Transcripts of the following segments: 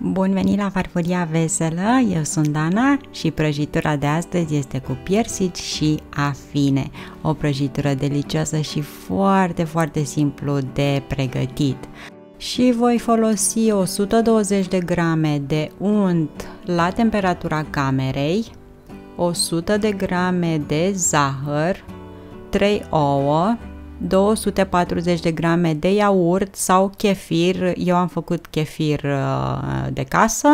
Bun venit la Farfuria Veselă, eu sunt Dana și prăjitura de astăzi este cu piersici și afine. O prăjitură delicioasă și foarte simplu de pregătit. Și voi folosi 120 de grame de unt la temperatura camerei, 100 de grame de zahăr, 3 ouă, 240 de grame de iaurt sau chefir, eu am făcut chefir de casă,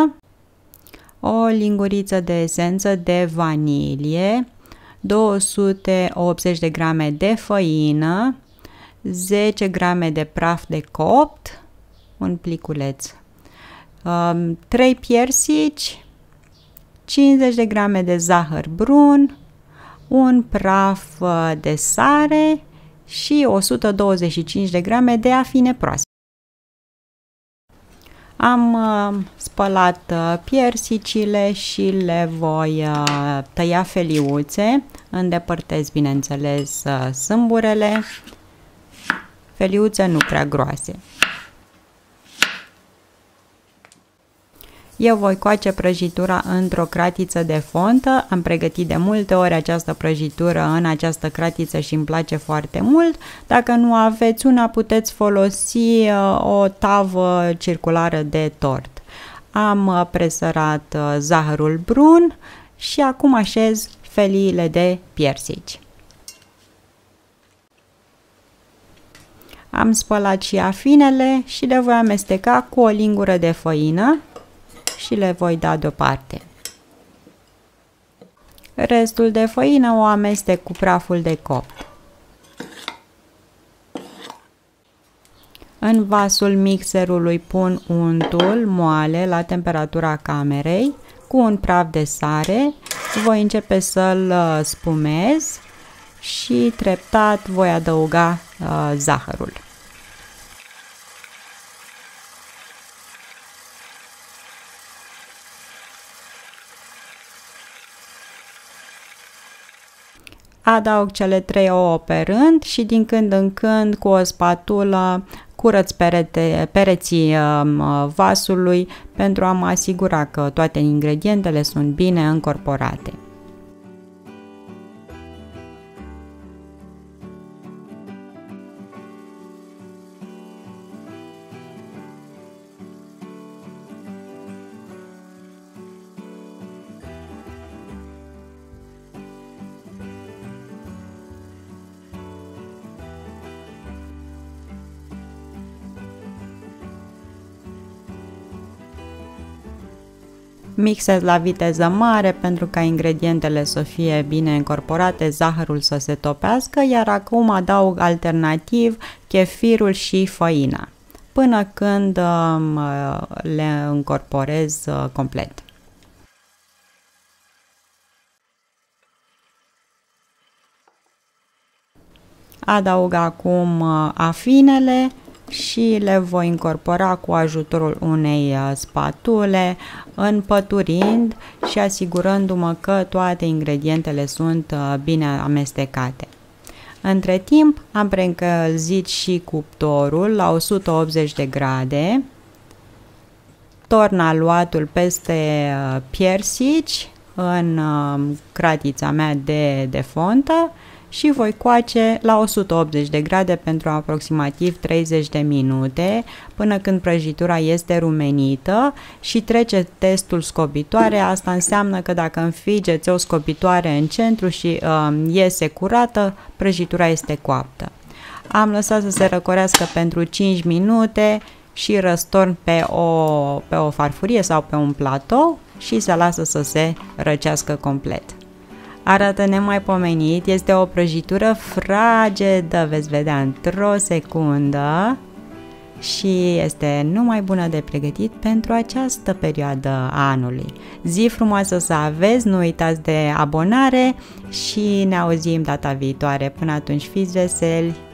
o linguriță de esență de vanilie, 280 de grame de făină, 10 grame de praf de copt, un pliculeț, 3 piersici, 50 de grame de zahăr brun, un praf de sare și 125 de grame de afine proaspete. Am spălat piersicile și le voi tăia feliuțe, îndepărtez bineînțeles sâmburele, feliuțe nu prea groase. Eu voi coace prăjitura într-o cratiță de fontă, am pregătit de multe ori această prăjitură în această cratiță și îmi place foarte mult. Dacă nu aveți una, puteți folosi o tavă circulară de tort. Am presărat zahărul brun și acum așez feliile de piersici. Am spălat și afinele și le voi amesteca cu o lingură de făină și le voi da deoparte. Restul de făină o amestec cu praful de copt. În vasul mixerului pun untul moale la temperatura camerei cu un praf de sare, voi începe să-l spumez și treptat voi adăuga zahărul. Adaug cele 3 ouă pe rând și din când în când cu o spatulă curăț pereții vasului pentru a mă asigura că toate ingredientele sunt bine încorporate. Mixez la viteză mare pentru ca ingredientele să fie bine încorporate, zahărul să se topească, iar acum adaug alternativ chefirul și făina, până când le încorporez complet. Adaug acum afinele și le voi incorpora cu ajutorul unei spatule, împăturind și asigurându-mă că toate ingredientele sunt bine amestecate. Între timp am preîncălzit și cuptorul la 180 de grade, torn aluatul peste piersici în cratița mea de fontă și voi coace la 180 de grade pentru aproximativ 30 de minute, până când prăjitura este rumenită și trece testul scobitoare. Asta înseamnă că dacă înfigeți o scobitoare în centru și iese curată, prăjitura este coaptă. Am lăsat să se răcorească pentru 5 minute și răstorn pe o farfurie sau pe un platou și se lasă să se răcească complet. Arată nemaipomenit, este o prăjitură fragedă, veți vedea într-o secundă și este numai bună de pregătit pentru această perioadă a anului. Zi frumoasă să aveți, nu uitați de abonare și ne auzim data viitoare. Până atunci fiți veseli!